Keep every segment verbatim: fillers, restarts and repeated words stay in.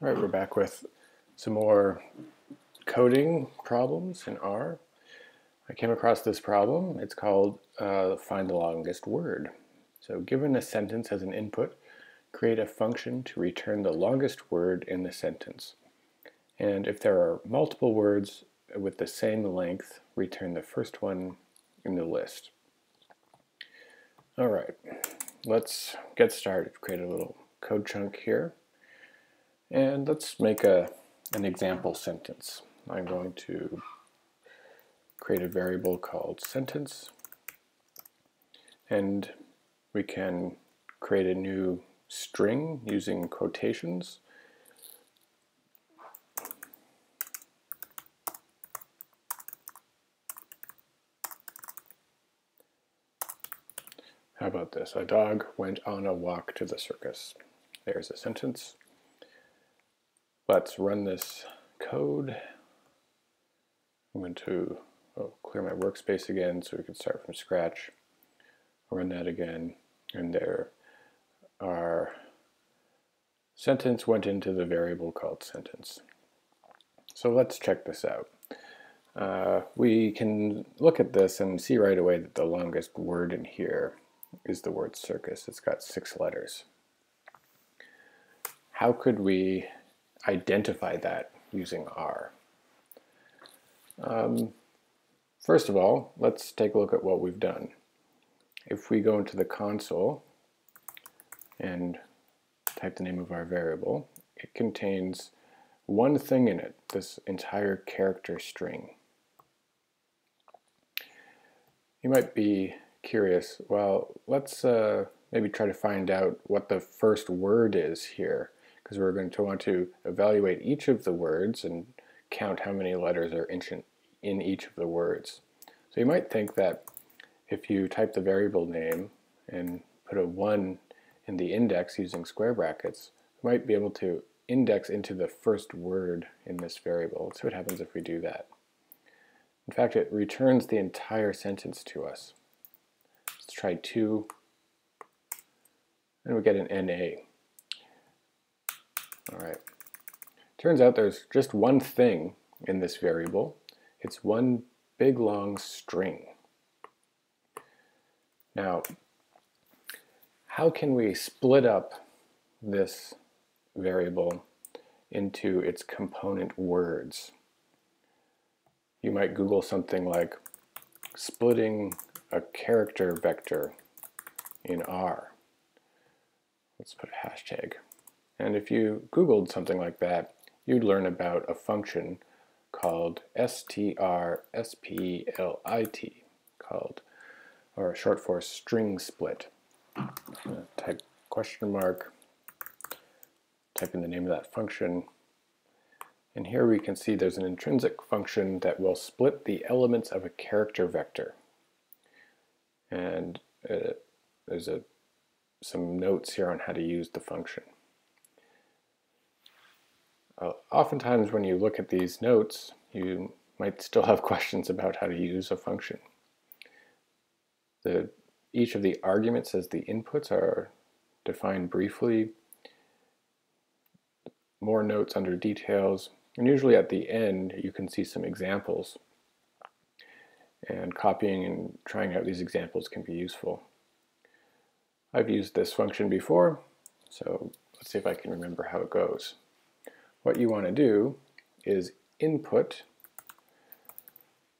All right, we're back with some more coding problems in R. I came across this problem. It's called uh, find the longest word. So given a sentence as an input, create a function to return the longest word in the sentence. And if there are multiple words with the same length, return the first one in the list. All right, let's get started. Create a little code chunk here. And let's make a, an example sentence. I'm going to create a variable called sentence, and we can create a new string using quotations. How about this? A dog went on a walk to the circus. There's a sentence. Let's run this code. I'm going to oh, clear my workspace again so we can start from scratch. I'll run that again, and there our sentence went into the variable called sentence. So let's check this out. Uh, we can look at this and see right away that the longest word in here is the word circus. It's got six letters. How could we identify that using R? Um, first of all, let's take a look at what we've done. If we go into the console and type the name of our variable, it contains one thing in it, this entire character string. You might be curious, well, let's uh, maybe try to find out what the first word is here, because we're going to want to evaluate each of the words and count how many letters are in each of the words. So you might think that if you type the variable name and put a one in the index using square brackets, you might be able to index into the first word in this variable. Let's see what happens if we do that. In fact, it returns the entire sentence to us. Let's try two, and we get an N A. All right, turns out there's just one thing in this variable. It's one big long string. Now, how can we split up this variable into its component words? You might Google something like splitting a character vector in R. Let's put a hashtag. And if you Googled something like that, you'd learn about a function called str split, called, or short for string split. Type question mark, type in the name of that function, and here we can see there's an intrinsic function that will split the elements of a character vector. And uh, there's a, some notes here on how to use the function. Uh, oftentimes when you look at these notes, you might still have questions about how to use a function. The, each of the arguments as the inputs are defined briefly, more notes under details, and usually at the end you can see some examples. And copying and trying out these examples can be useful. I've used this function before, so let's see if I can remember how it goes. What you want to do is input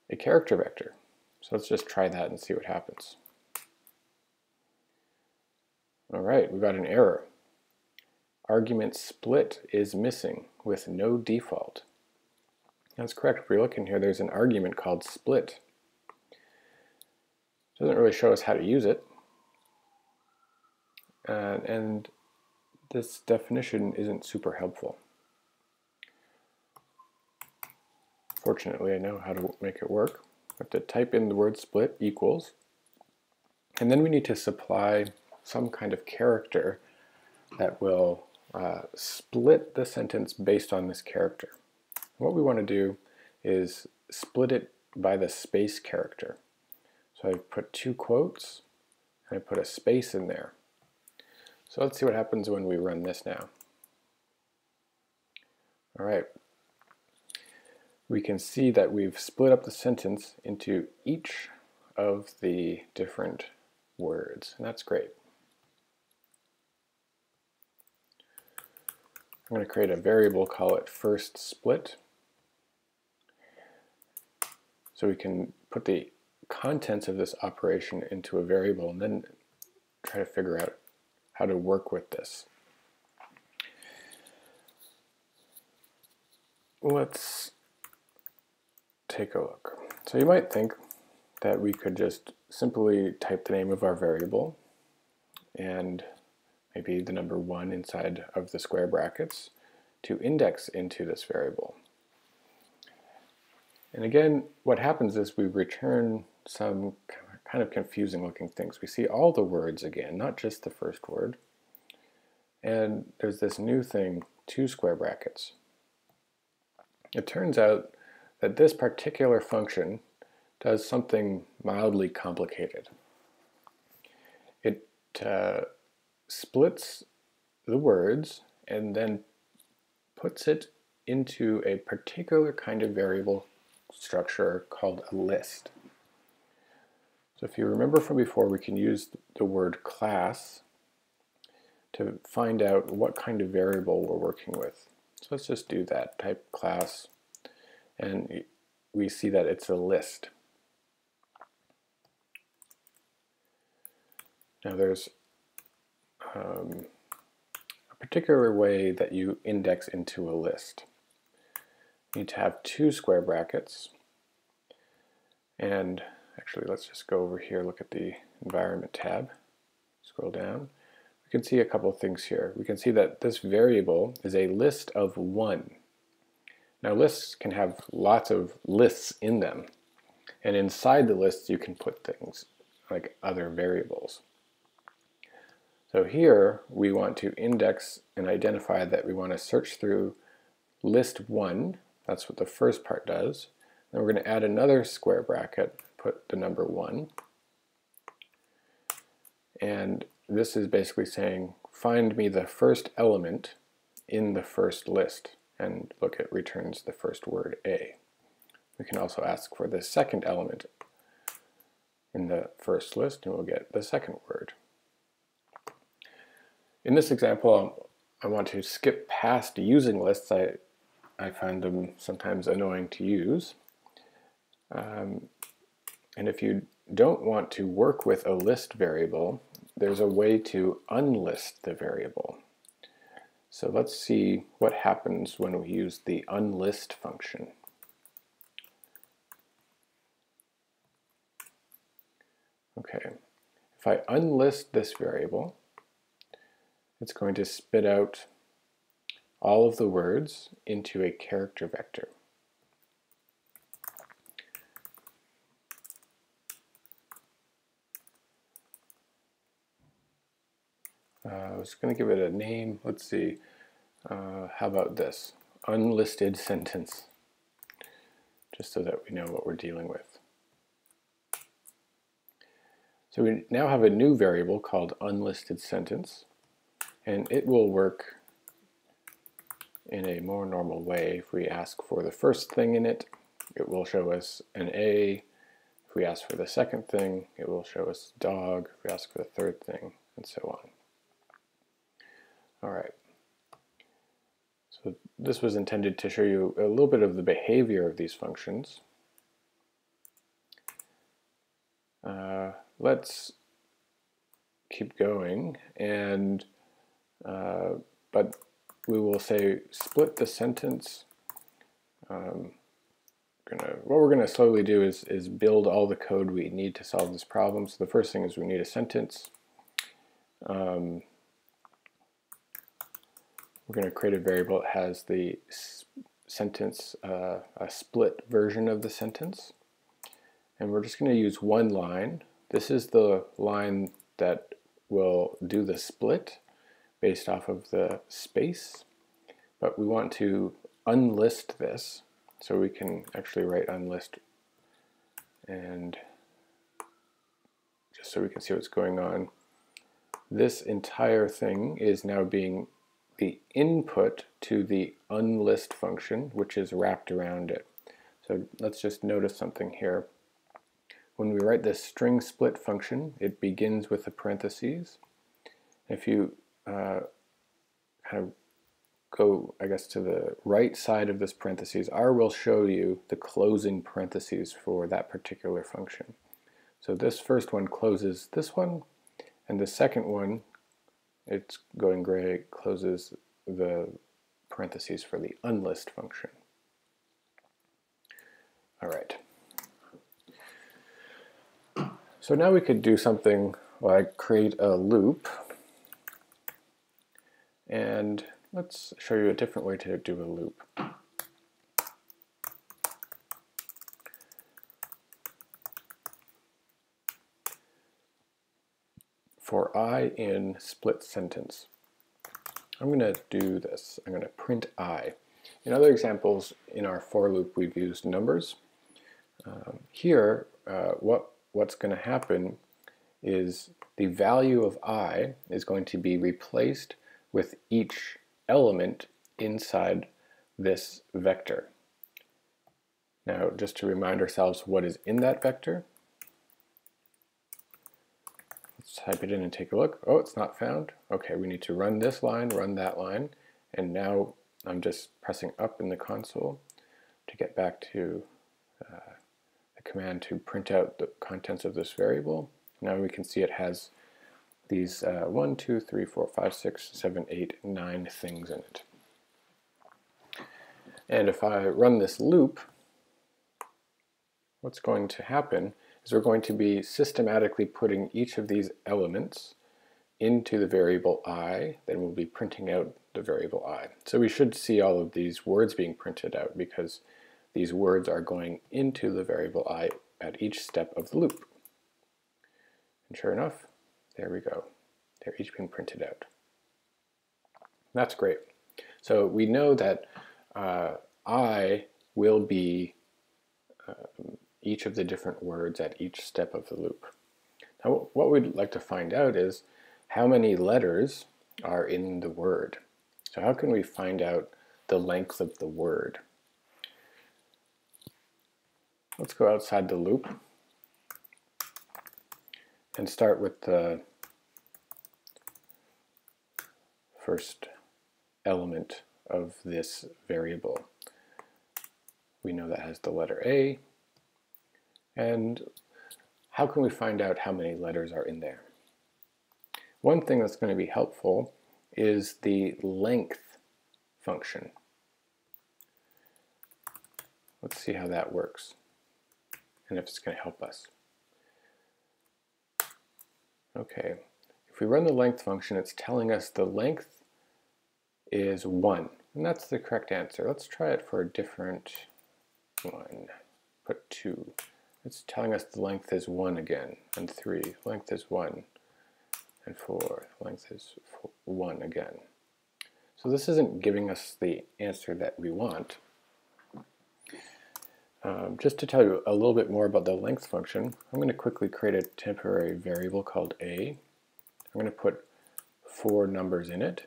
a character vector. So let's just try that and see what happens. All right, we've got an error. Argument split is missing with no default. That's correct. If we look in here, there's an argument called split. It doesn't really show us how to use it. Uh, and this definition isn't super helpful. Fortunately, I know how to make it work. I have to type in the word split equals, and then we need to supply some kind of character that will uh, split the sentence based on this character. And what we want to do is split it by the space character. So I put two quotes and I put a space in there. So let's see what happens when we run this now. All right. We can see that we've split up the sentence into each of the different words, and that's great. I'm going to create a variable, call it first split, so we can put the contents of this operation into a variable and then try to figure out how to work with this. Let's take a look. So you might think that we could just simply type the name of our variable and maybe the number one inside of the square brackets to index into this variable. And again, what happens is we return some kind of confusing looking things. We see all the words again, not just the first word. And there's this new thing, two square brackets. It turns out that this particular function does something mildly complicated. It uh, splits the words and then puts it into a particular kind of variable structure called a list. So if you remember from before, we can use the word class to find out what kind of variable we're working with. So let's just do that, type class, and we see that it's a list. Now there's um, a particular way that you index into a list. You need to have two square brackets, and actually let's just go over here, look at the environment tab, scroll down. We can see a couple of things here. We can see that this variable is a list of one. Now lists can have lots of lists in them, and inside the lists you can put things like other variables. So here we want to index and identify that we want to search through list one. That's what the first part does. Then we're going to add another square bracket, put the number one. And this is basically saying, find me the first element in the first list. And look, it returns the first word A. We can also ask for the second element in the first list, and we'll get the second word. In this example, I want to skip past using lists. I, I find them sometimes annoying to use. Um, and if you don't want to work with a list variable, there's a way to unlist the variable. So let's see what happens when we use the unlist function. Okay, if I unlist this variable, it's going to spit out all of the words into a character vector. Uh, I was going to give it a name. Let's see. Uh, how about this? Unlisted sentence. Just so that we know what we're dealing with. So we now have a new variable called unlisted sentence, and it will work in a more normal way. If we ask for the first thing in it, it will show us an A. If we ask for the second thing, it will show us dog. If we ask for the third thing, and so on. All right, so this was intended to show you a little bit of the behavior of these functions. Uh, let's keep going, and uh, but we will say split the sentence. Um, gonna, what we're going to slowly do is, is build all the code we need to solve this problem. So the first thing is we need a sentence. Um, We're going to create a variable that has the sentence, uh, a split version of the sentence. And we're just going to use one line. This is the line that will do the split based off of the space. But we want to unlist this. So we can actually write unlist, and just so we can see what's going on. This entire thing is now being the input to the unlist function, which is wrapped around it. So let's just notice something here. When we write this string split function, it begins with the parentheses. If you uh, kind of go, I guess, to the right side of this parentheses, R will show you the closing parentheses for that particular function. So this first one closes this one, and the second one, it's going gray, closes the parentheses for the unlist function. All right. So now we could do something like create a loop. And let's show you a different way to do a loop. For I in split sentence, I'm going to do this. I'm going to print I. In other examples in our for loop, we've used numbers. Um, here, uh, what what's going to happen is the value of I is going to be replaced with each element inside this vector. Now, just to remind ourselves what is in that vector, let's type it in and take a look. Oh, it's not found. Okay, we need to run this line, run that line, and now I'm just pressing up in the console to get back to uh, the command to print out the contents of this variable. Now we can see it has these uh, one, two, three, four, five, six, seven, eight, nine things in it. And if I run this loop, what's going to happen is we're going to be systematically putting each of these elements into the variable I, then we'll be printing out the variable I. So we should see all of these words being printed out because these words are going into the variable I at each step of the loop. And sure enough, there we go. They're each being printed out. That's great. So we know that uh, I will be um, each of the different words at each step of the loop. Now, what we'd like to find out is how many letters are in the word. So how can we find out the length of the word? Let's go outside the loop and start with the first element of this variable. We know that has the letter A. And how can we find out how many letters are in there? One thing that's going to be helpful is the length function. Let's see how that works and if it's going to help us. Okay, if we run the length function, it's telling us the length is one, and that's the correct answer. Let's try it for a different one. Put two. It's telling us the length is one again, and three. Length is one. And four, length is four, one again. So this isn't giving us the answer that we want. Um, just to tell you a little bit more about the length function, I'm going to quickly create a temporary variable called A. I'm going to put four numbers in it.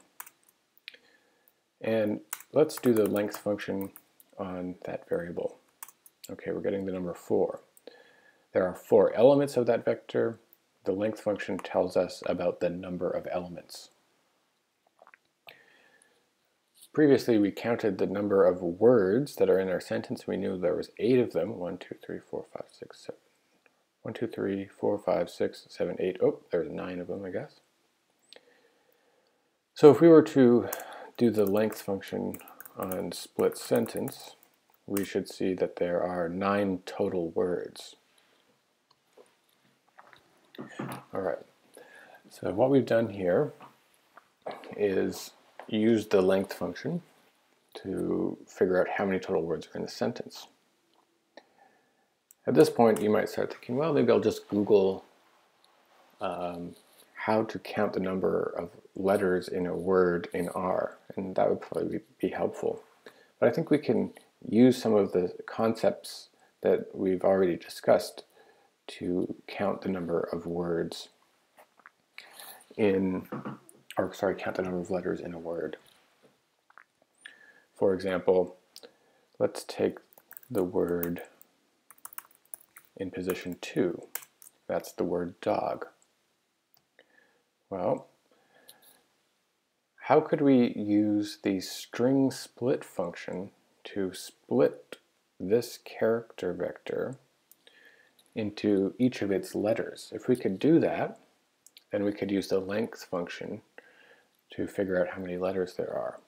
And let's do the length function on that variable. Okay, we're getting the number four. There are four elements of that vector. The length function tells us about the number of elements. Previously, we counted the number of words that are in our sentence. We knew there was eight of them. One, two, three, four, five, six, seven. One, two, three, four, five, six, seven, eight. Oh, there's nine of them, I guess. So if we were to do the length function on split sentence, we should see that there are nine total words. All right, so what we've done here is use the length function to figure out how many total words are in the sentence. At this point, you might start thinking, well, maybe I'll just Google um, how to count the number of letters in a word in R, and that would probably be helpful. But I think we can use some of the concepts that we've already discussed to count the number of words in, or sorry, count the number of letters in a word. For example, let's take the word in position two. That's the word dog. Well, how could we use the string split function to split this character vector into each of its letters? If we could do that, then we could use the length function to figure out how many letters there are.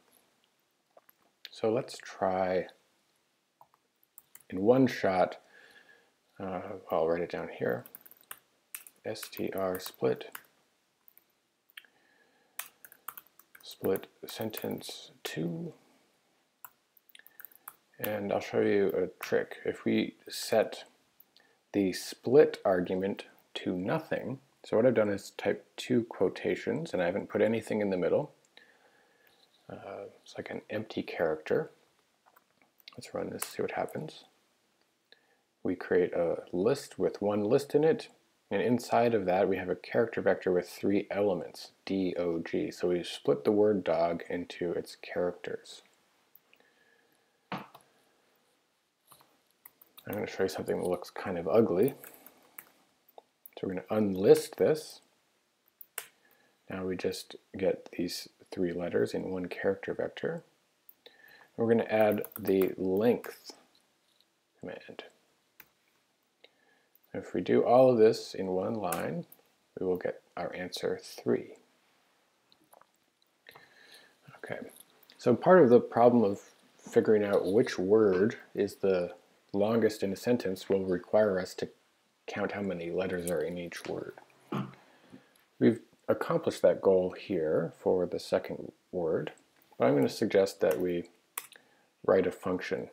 So let's try in one shot, uh, I'll write it down here, str split, split sentence two, and I'll show you a trick. If we set the split argument to nothing, so what I've done is type two quotations and I haven't put anything in the middle. Uh, it's like an empty character. Let's run this, see what happens. We create a list with one list in it, and inside of that we have a character vector with three elements, D O G. So we split the word dog into its characters. I'm going to show you something that looks kind of ugly. So we're going to unlist this. Now we just get these three letters in one character vector. We're going to add the length command. If we do all of this in one line, we will get our answer three. Okay, so part of the problem of figuring out which word is the longest in a sentence will require us to count how many letters are in each word. We've accomplished that goal here for the second word, but I'm going to suggest that we write a function.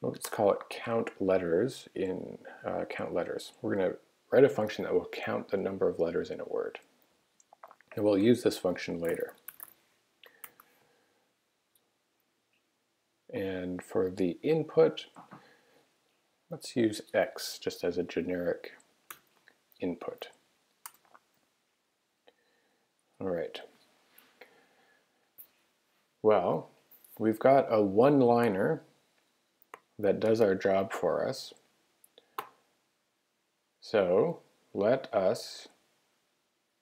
Let's call it count letters in uh, count letters. We're going to write a function that will count the number of letters in a word, and we'll use this function later. And for the input, let's use x just as a generic input. All right. Well, we've got a one-liner that does our job for us. So let us,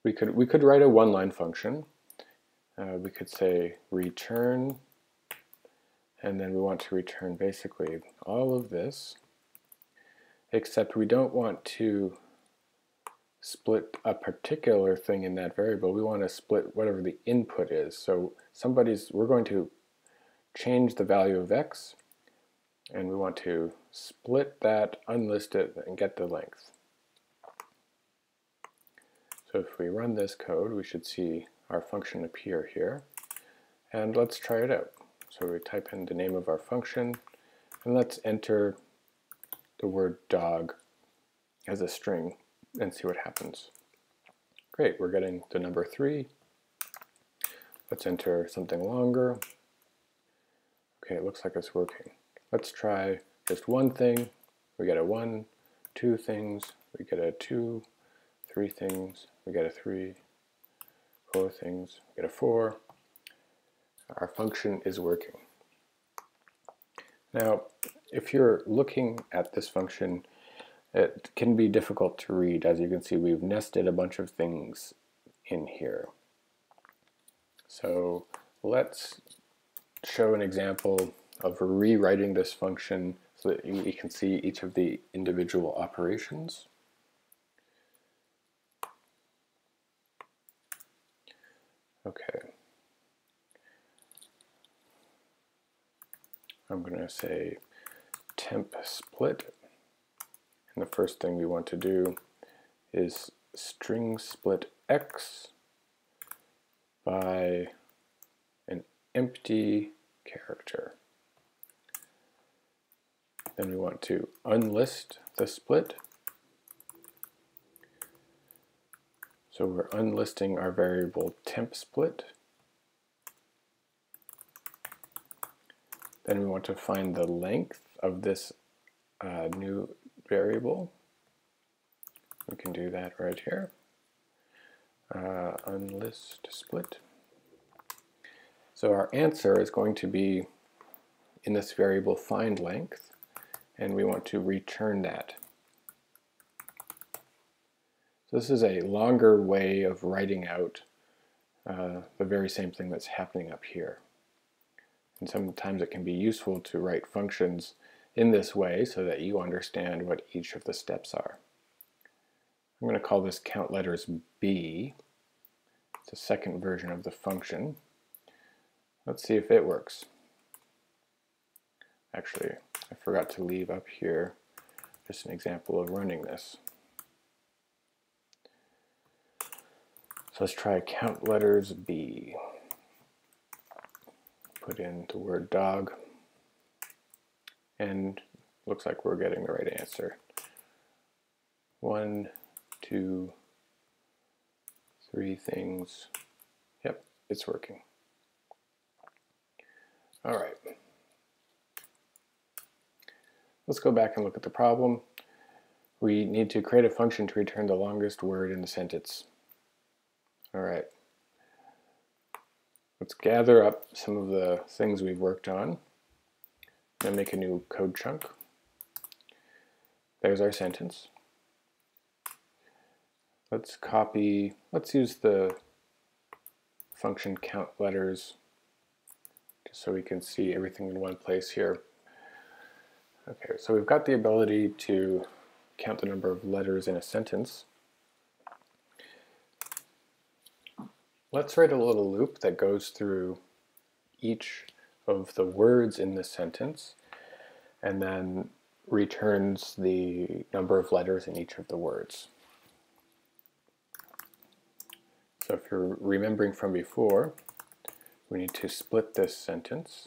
we could, we could write a one-line function. Uh, we could say return, and then we want to return basically all of this, except we don't want to split a particular thing in that variable. We want to split whatever the input is. So somebody's, we're going to change the value of x, and we want to split that, unlist it, and get the length. So if we run this code, we should see our function appear here. And let's try it out. So we type in the name of our function, and let's enter the word dog as a string and see what happens. Great, we're getting the number three. Let's enter something longer. Okay, it looks like it's working. Let's try just one thing. We get a one, two things, we get a two, three things, we get a three, four things, we get a four. Our function is working. Now, if you're looking at this function, it can be difficult to read. As you can see, we've nested a bunch of things in here. So let's show an example of rewriting this function so that you can see each of the individual operations. Okay. I'm going to say temp split, and the first thing we want to do is string split x by an empty character. Then we want to unlist the split, so we're unlisting our variable temp split. Then we want to find the length of this uh, new variable. We can do that right here. Uh, unlist split. So our answer is going to be in this variable find length, and we want to return that. So this is a longer way of writing out uh, the very same thing that's happening up here. And sometimes it can be useful to write functions in this way so that you understand what each of the steps are. I'm going to call this count letters B. It's a second version of the function. Let's see if it works. Actually, I forgot to leave up here just an example of running this. So let's try count letters B. Put in the word dog, and looks like we're getting the right answer. One, two, three things. Yep, it's working. All right. Let's go back and look at the problem. We need to create a function to return the longest word in the sentence. All right. Let's gather up some of the things we've worked on and make a new code chunk. There's our sentence. Let's copy, let's use the function count letters just so we can see everything in one place here. Okay, so we've got the ability to count the number of letters in a sentence. Let's write a little loop that goes through each of the words in the sentence and then returns the number of letters in each of the words. So if you're remembering from before, we need to split this sentence.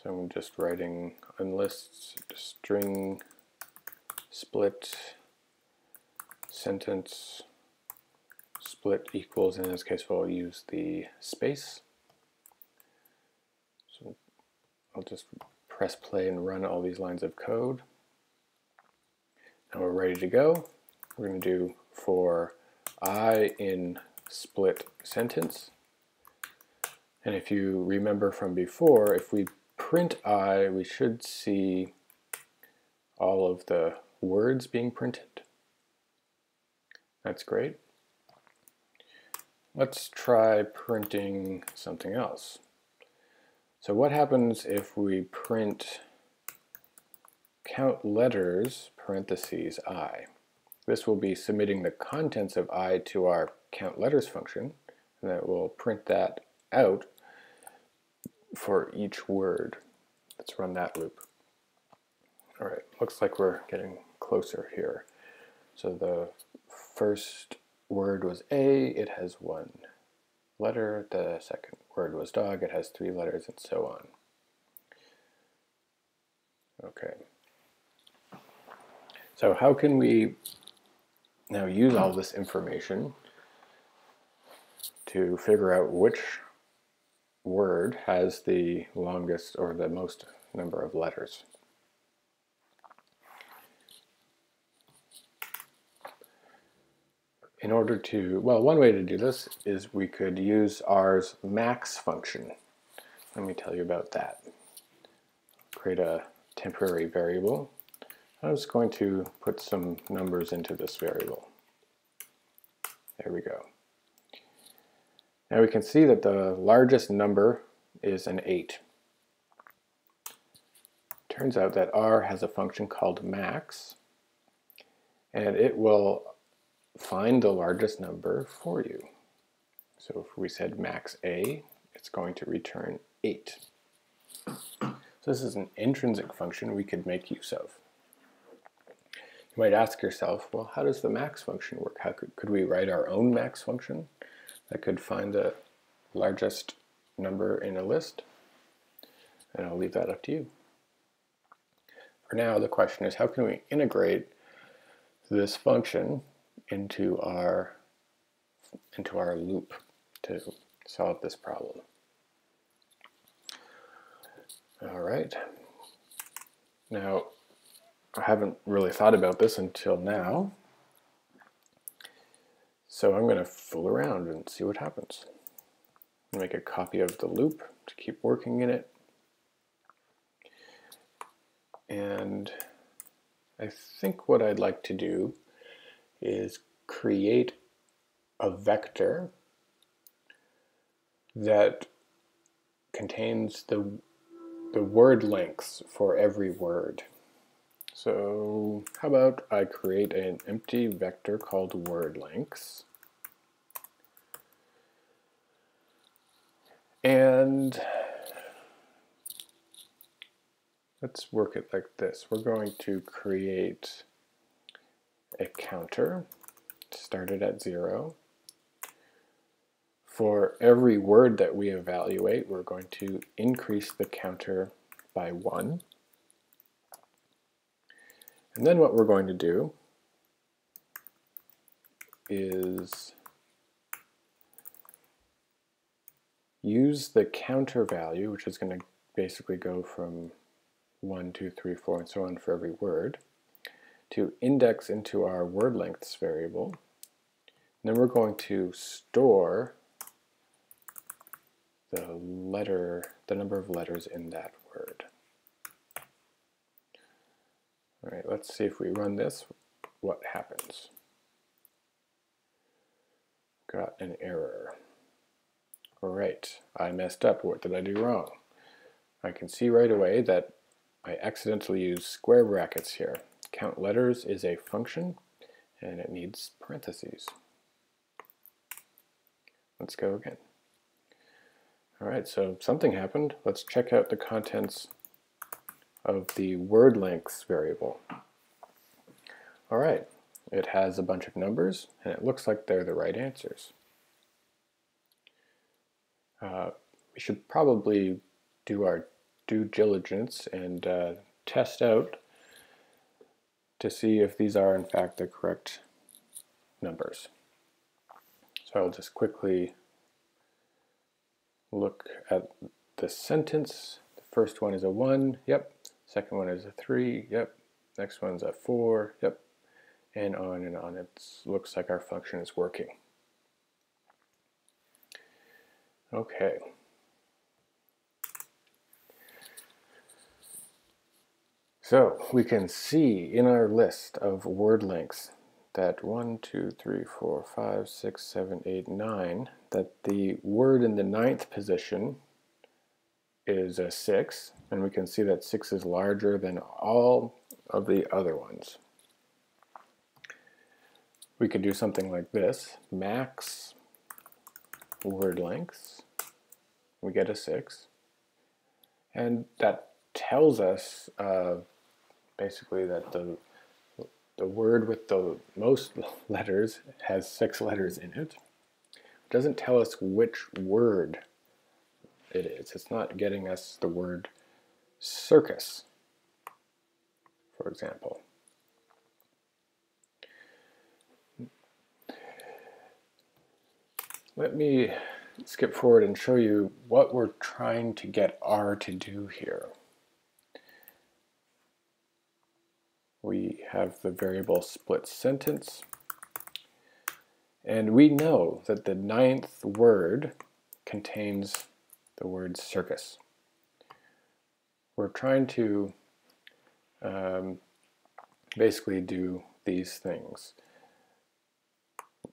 So I'm just writing unlists string split sentence split equals, in this case we'll use the space. So I'll just press play and run all these lines of code. Now we're ready to go. We're going to do for I in split sentence. And if you remember from before, if we print I, we should see all of the words being printed. That's great. Let's try printing something else. So what happens if we print count letters parentheses I? This will be submitting the contents of I to our count letters function, and that will print that out for each word. Let's run that loop. All right, looks like we're getting closer here. So the first word was A, it has one letter. The second word was dog, it has three letters, and so on. Okay. So how can we now use all this information to figure out which word has the longest or the most number of letters? In order to, well, one way to do this is we could use R's max function. Let me tell you about that. Create a temporary variable. I'm just going to put some numbers into this variable. There we go. Now we can see that the largest number is an eight. Turns out that R has a function called max, and it will find the largest number for you. So if we said max A, it's going to return eight. So this is an intrinsic function we could make use of. You might ask yourself, well, how does the max function work? How could, could we write our own max function that could find the largest number in a list? And I'll leave that up to you. For now, the question is, how can we integrate this function into our into our loop to solve this problem? All right. Now, I haven't really thought about this until now, so I'm going to fool around and see what happens. make a copy of the loop to keep working in it. And I think what I'd like to do is create a vector that contains the, the word lengths for every word. So how about I create an empty vector called word lengths. And let's work it like this. We're going to create a counter, started at zero. For every word that we evaluate, we're going to increase the counter by one. And then what we're going to do is use the counter value, which is going to basically go from one, two, three, four, and so on for every word, to index into our word lengths variable. And then we're going to store the letter, the number of letters in that word. All right, let's see if we run this, what happens. Got an error. All right, I messed up. What did I do wrong? I can see right away that I accidentally used square brackets here. Count letters is a function and it needs parentheses. Let's go again. All right, so something happened. Let's check out the contents of the word lengths variable. All right, it has a bunch of numbers and it looks like they're the right answers. Uh, we should probably do our due diligence and uh, test out to see if these are in fact the correct numbers. So I'll just quickly look at the sentence. The first one is a one, yep. Second one is a three, yep. Next one's a four, yep. And on and on. It looks like our function is working. Okay. So we can see in our list of word lengths that one, two, three, four, five, six, seven, eight, nine, that the word in the ninth position is a six, and we can see that six is larger than all of the other ones. We could do something like this, max word lengths, we get a six, and that tells us uh, basically that the The word with the most letters has six letters in it. It doesn't tell us which word it is. It's not getting us the word circus, for example. Let me skip forward and show you what we're trying to get R to do here. We have the variable split sentence, and we know that the ninth word contains the word circus. We're trying to um, basically do these things.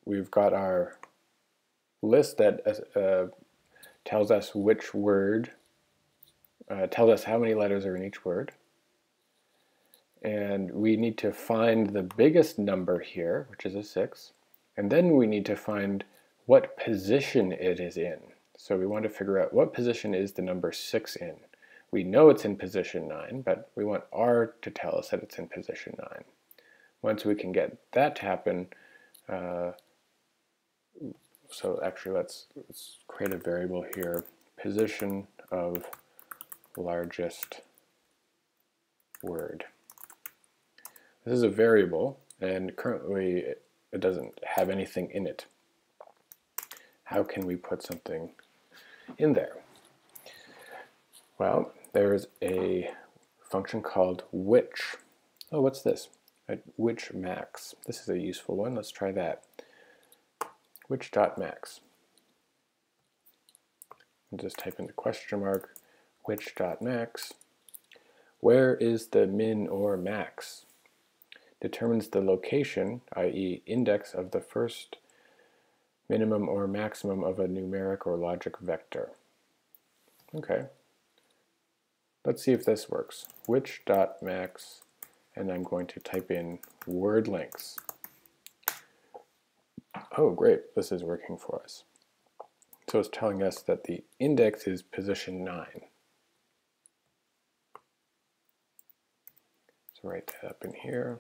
We've got our list that uh, tells us which word, uh, tells us how many letters are in each word. And we need to find the biggest number here, which is a six, and then we need to find what position it is in. So we want to figure out what position is the number six in. We know it's in position nine, but we want R to tell us that it's in position nine. Once we can get that to happen, uh, so actually let's, let's create a variable here, position of largest word. This is a variable, and currently it doesn't have anything in it. How can we put something in there? Well, there's a function called which. Oh, what's this? Which max. This is a useful one. Let's try that. Which dot max. and just type in the question mark, which.max, where is the min or max? Determines the location, that is index of the first minimum or maximum of a numeric or logic vector. Okay, let's see if this works. Which.max, and I'm going to type in word lengths. Oh great, this is working for us. So it's telling us that the index is position nine. So write that up in here.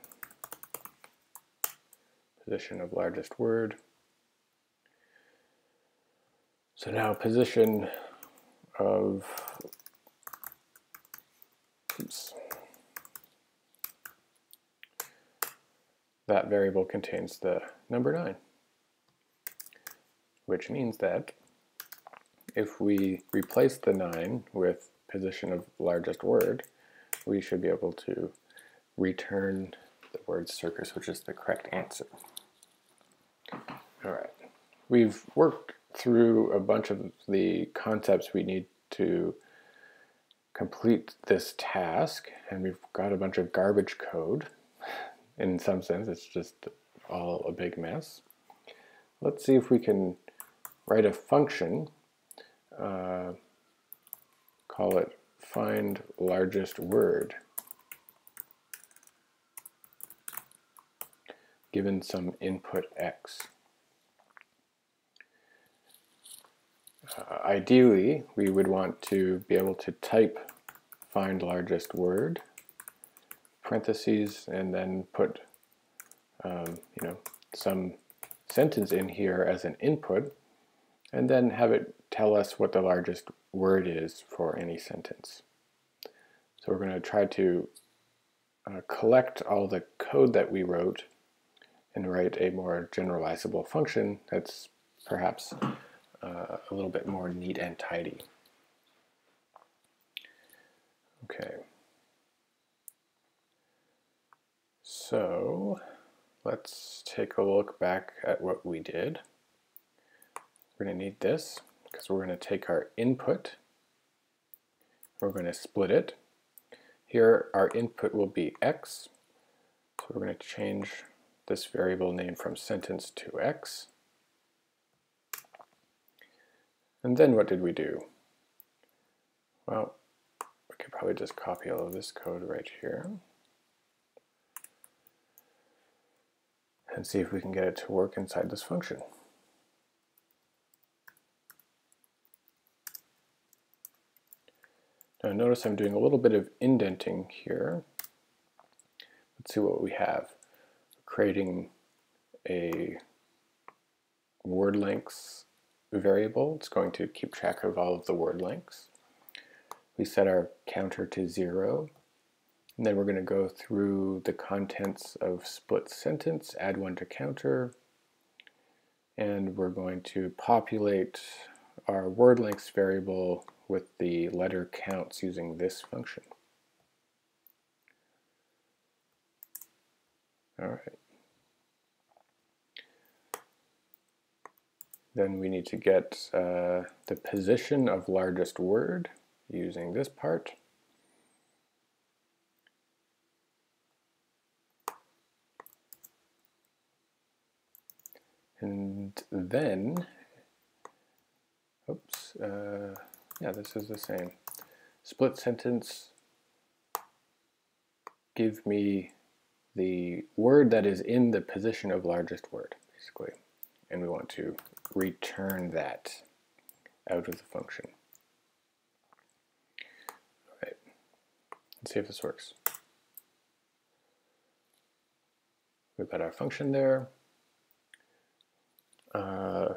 Position of largest word. So now position of, oops, that variable contains the number nine, which means that if we replace the nine with position of largest word, we should be able to return the word circus, which is the correct answer. All right, we've worked through a bunch of the concepts we need to complete this task, and we've got a bunch of garbage code. In some sense, it's just all a big mess. Let's see if we can write a function, uh, call it find largest word, given some input x. Uh, ideally, we would want to be able to type find largest word, parentheses, and then put um, you know, some sentence in here as an input, and then have it tell us what the largest word is for any sentence. So we're going to try to uh, collect all the code that we wrote and write a more generalizable function that's perhaps uh, a little bit more neat and tidy. Okay. So let's take a look back at what we did. We're going to need this because we're going to take our input. We're going to split it. Here our input will be x. So we're going to change this variable name from sentence to x. And then what did we do? Well, we could probably just copy all of this code right here and see if we can get it to work inside this function. Now notice I'm doing a little bit of indenting here. Let's see what we have. Creating a word lengths variable. It's going to keep track of all of the word lengths. We set our counter to zero. And then we're going to go through the contents of split sentence, add one to counter, and we're going to populate our word lengths variable with the letter counts using this function. All right. Then we need to get uh, the position of largest word using this part. And then, oops, uh, yeah, this is the same. Split sentence, give me the word that is in the position of largest word, basically. And we want to return that out of the function. All right, let's see if this works. We've got our function there. Uh,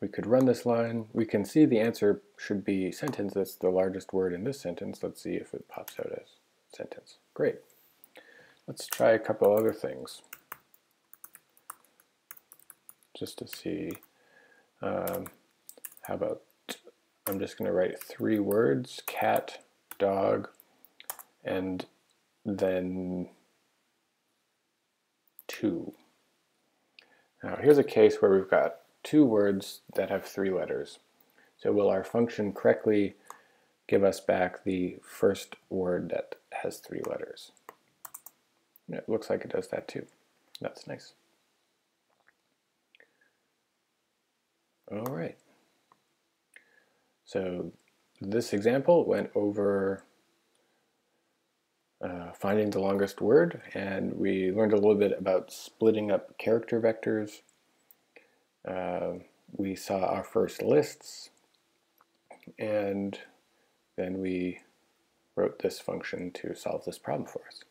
we could run this line. We can see the answer should be sentence. That's the largest word in this sentence. Let's see if it pops out as sentence. Great. Let's try a couple other things just to see. Um, how about, I'm just going to write three words, cat, dog, and then two. Now here's a case where we've got two words that have three letters. So will our function correctly give us back the first word that has three letters? And it looks like it does that too. That's nice. All right. So this example went over uh, finding the longest word, and we learned a little bit about splitting up character vectors. Uh, we saw our first lists, and then we wrote this function to solve this problem for us.